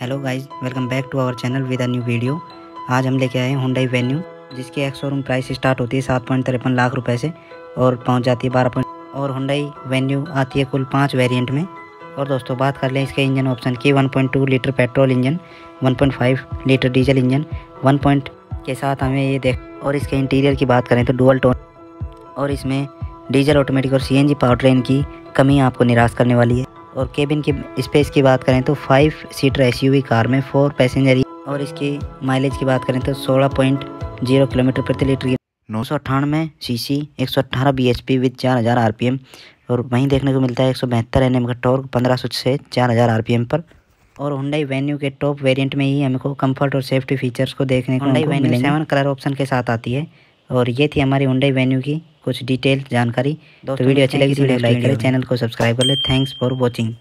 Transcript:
Hello guys, welcome back to our channel with a new video. आज हम लेके आए हैं हुंडई वेन्यू, जिसकी एक्स शोरूम प्राइस स्टार्ट होती है 7.53 लाख रुपए से और पहुंच जाती है 12 और हुंडई वेन्यू आती है कुल 5 वेरिएंट में। और दोस्तों बात कर लें इसके इंजन ऑप्शन की, 1.2 litre petrol engine, 1.5 litre diesel engine, 1 point के साथ हमें ये देख। और इसके इंटीरियर की बात करें तो डुअल टोन और इसमें डीजल, ऑटोमेटिक और CNG पावर ट्रेन की कमी आपको निराश करने वाली है। और केबिन की स्पेस की बात करें तो 5 सीटर SUV कार में 4 पैसेंजर और इसकी माइलेज की बात करें तो 16.0 किलोमीटर प्रति litre, 998 cc, 118 bhp with 4000 rpm। और वहीं देखने को मिलता है 172 Nm का टॉर्क 1500 से 4000 rpm पर। और हुंडई वेन्यू के टॉप वेरिएंट में ही हमको कंफर्ट और सेफ्टी फीचर्स को देखने को मिलेंगे। 7 कलर ऑप्शन के साथ आती है। और ये थी हमारी हुंडई वेन्यू की कुछ डिटेल जानकारी। तो वीडियो अच्छी लगी तो लाइक करें, चैनल को सब्सक्राइब कर लें। Thanks for watching.